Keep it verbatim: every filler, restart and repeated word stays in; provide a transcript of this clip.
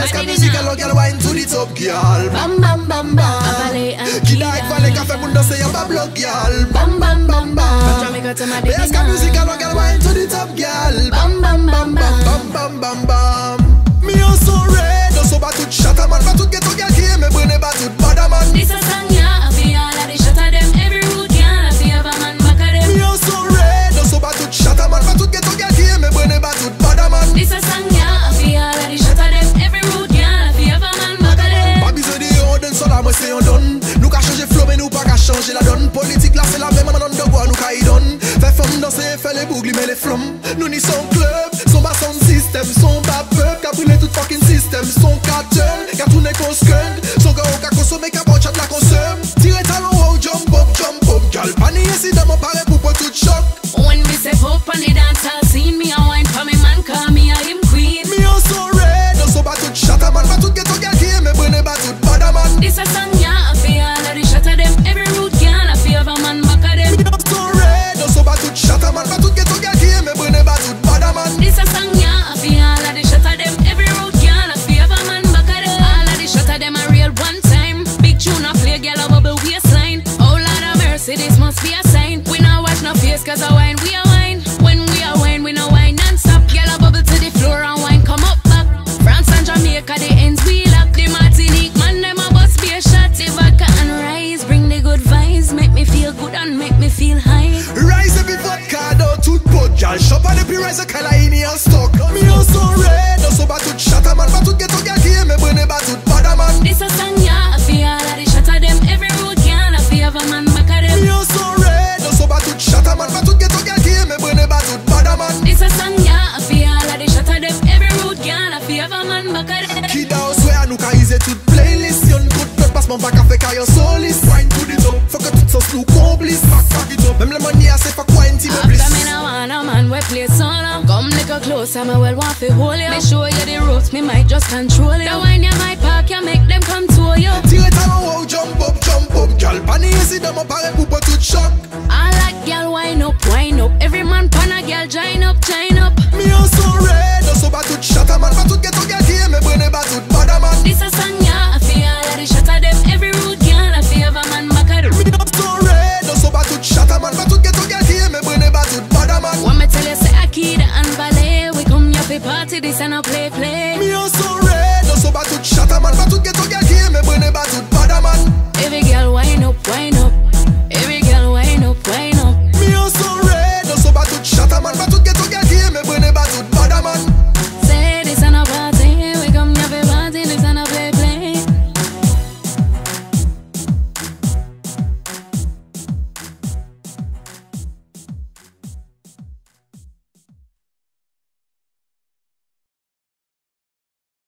Yes, can music and local wine to the top, girl. Bam bam bam bam. Kida ikvale kafe mundo say I'm a block, girl. Bam bam bam bam. Yes, can music and local wine to the top, girl. Bam bam bam bam bam bam bam. Me also red, also batut shatter man, batut get to get here, me burn batut bada man. This a song ya, I feel all of the shatter them every route ya, I feel a man back at them. Me also red, also batut shatter man, batut get to get here, me burn batut bada man. This a song ya. Mwen se yon don, nou ka chanje flow men nou pa ka chanje la don. Politik la se la men manan dogwa nou ka yi don. Fè fòm danse, fè le bougli men le flom. Nou ni son club, son ba son system. Son ba peup, ka brile tout fucking system. Son ka turn, ka toune kon skunk. Son ka ou ka konsome, ka pot chat la konsum. Tire talon ou jump up, jump up. Gal paniye si dam an pare pou po tout chok. When me se pop an e dancehall scene, me a wine for me man, ka me a him queen. Me an so red, an so batout chata man. Batout geto gel ki e me brene batout bada man. This a song ya, I feel all of the shot of them. Every route girl, I feel a man back of them. Me up so red, an so batout chata man. Batout geto gel ki e me brene batout bada man. This a song ya, I feel all of the shot of them. Every route girl, I feel a man back of them. All of the shot of them a real one time. Big tune a play, girl a bubble waistline. Oh Lord of mercy, this must be a sign. We not watch no face, cause I wine, we a wine. When we a wine, we no wine non-stop. Girl a bubble to the floor and wine come up back. France and Jamaica, the ends we lock. The Martinique man, them a bust beer shot. The vodka and rice, bring the good vibes. Make me feel good and make me feel high. Rice every vodka, no toothpot. Y'all shop on the P-Rice, a Kalaini and stock. Me also red, also batut shatter man. Batut get to get here, me burn the batut bada man. This a song ya, I feel all of the shatter them. Every road girl, I feel a man back at them. Me also red, also batut shatter man. Batut get to get here, me burn the batut bada man. This a song ya, I feel all of the shatter them. Every road girl, I feel a man back at them. Kida ou swear, nou ka ize tout playlist. Yon kout pot pas man baka fe ka yon solis. Wine to the top, fok a tout sos nou komplis. Fak fak it up, mem le money a se fak wine ti me bliss. After me na wana man we play solo. Come little closer, me well want fi hold you. Me show you the ropes, me might just control you. The wine you might pack, you make them come to you. Tire talon ou jump up, jump up. Gyal pani yesi dem a pare pou po tout chok. All that gyal wine up, wine up. Every man pan a gyal join up, join up. Me also red, also batut shatter man. Batut get to get here, me burn the batut bada man. This a song.